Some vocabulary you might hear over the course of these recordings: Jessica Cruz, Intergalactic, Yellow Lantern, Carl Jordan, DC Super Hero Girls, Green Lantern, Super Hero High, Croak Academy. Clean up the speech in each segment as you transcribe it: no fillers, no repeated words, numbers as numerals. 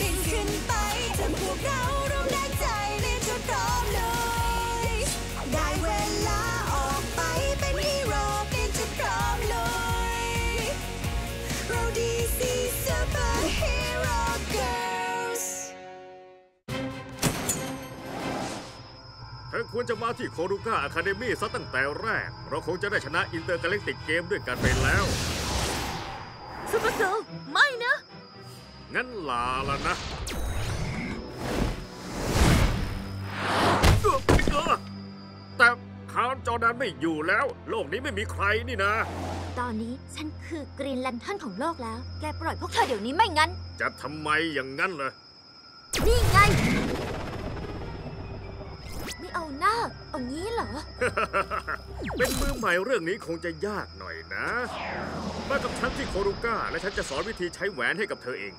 บินขึ้นไปทำพวกเราร่วมแรงใจเรียนจนพร้อมเลยได้เวลาออกไปเป็นฮีโร่บินจนพร้อมเลยเรา DC Super Hero Girls เธอควรจะมาที่โครูก้าอะคาเดมี่ซะตั้งแต่แรกเราคงจะได้ชนะอินเตอร์กาแล็กติกเกมด้วยกันไปแล้วซูเปอร์เซลไม่นะงั้นลาละนะแต่คาร์ลจอร์แดนไม่อยู่แล้วโลกนี้ไม่มีใครนี่นะตอนนี้ฉันคือกรีนแลนเทิร์นของโลกแล้วแกปล่อยพวกเธอเดี๋ยวนี้ไม่งั้นจะทำไมอย่างงั้นเหรอนี่ไงไม่เอาหน้าเอางี้เหรอ เป็นมือใหม่เรื่องนี้คงจะยากหน่อยนะมากับฉันที่โครูก้าและฉันจะสอนวิธีใช้แหวนให้กับเธอเอง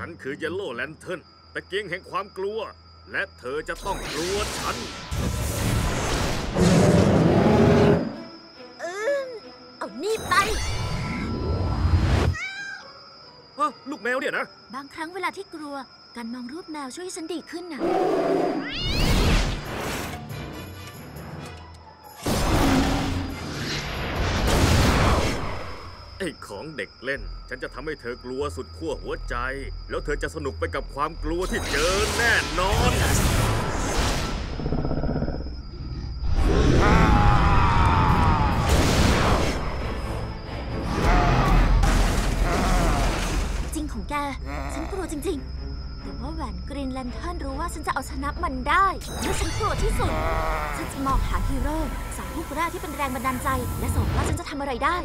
ฉันคือ Yellow Lantern ตะเกียงแห่งความกลัวและเธอจะต้องกลัวฉันเอานี่ไปลูกแมวเนี่ยนะบางครั้งเวลาที่กลัวการมองรูปแมวช่วยให้ฉันดีขึ้นนะไอ้ของเด็กเล่นฉันจะทำให้เธอกลัวสุดขั้วหัวใจแล้วเธอจะสนุกไปกับความกลัวที่เจอแน่นอนฉันกลัวจริงๆแต่ว่าแหวนกรีนแลนเทิร์นรู้ว่าฉันจะเอาชนะมันได้เมื่อฉันกลัวที่สุดฉันจะมองหาฮีโร่สาวผู้กล้าที่เป็นแรงบันดาลใจและสอนว่าฉันจะทำอะไรได้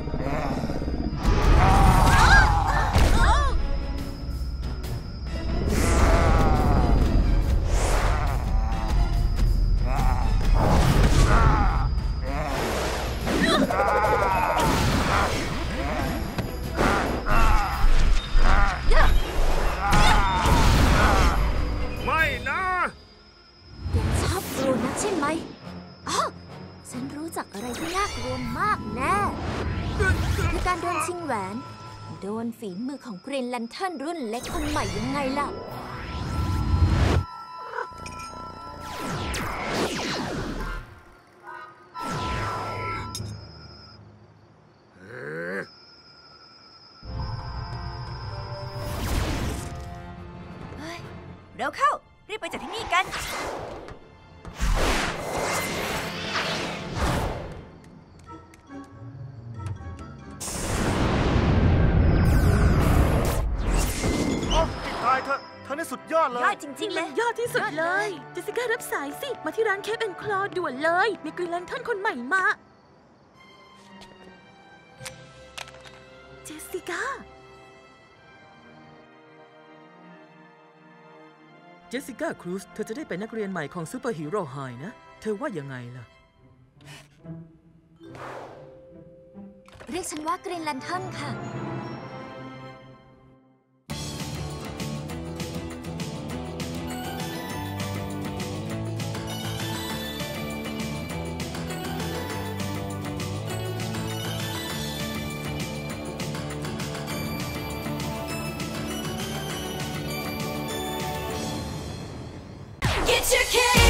โดนฝีมือของกรีนแลนเทิร์นรุ่นเล็กคนใหม่ยังไงล่ะเร็วเข้ารีบไปจากที่นี่กันสุดยอดเลยจริงๆเลยยอดที่สุดเลยเจสสิก้ารับสายสิมาที่ร้านเคฟแอนด์คลอด่วนเลยมีกรีนแลนเทิร์นคนใหม่มาเจสสิก้าครูซเธอจะได้เป็นนักเรียนใหม่ของซูเปอร์ฮีโร่ไฮนะเธอว่ายังไงล่ะเรียกฉันว่ากรีนแลนเทิร์นค่ะGet your kid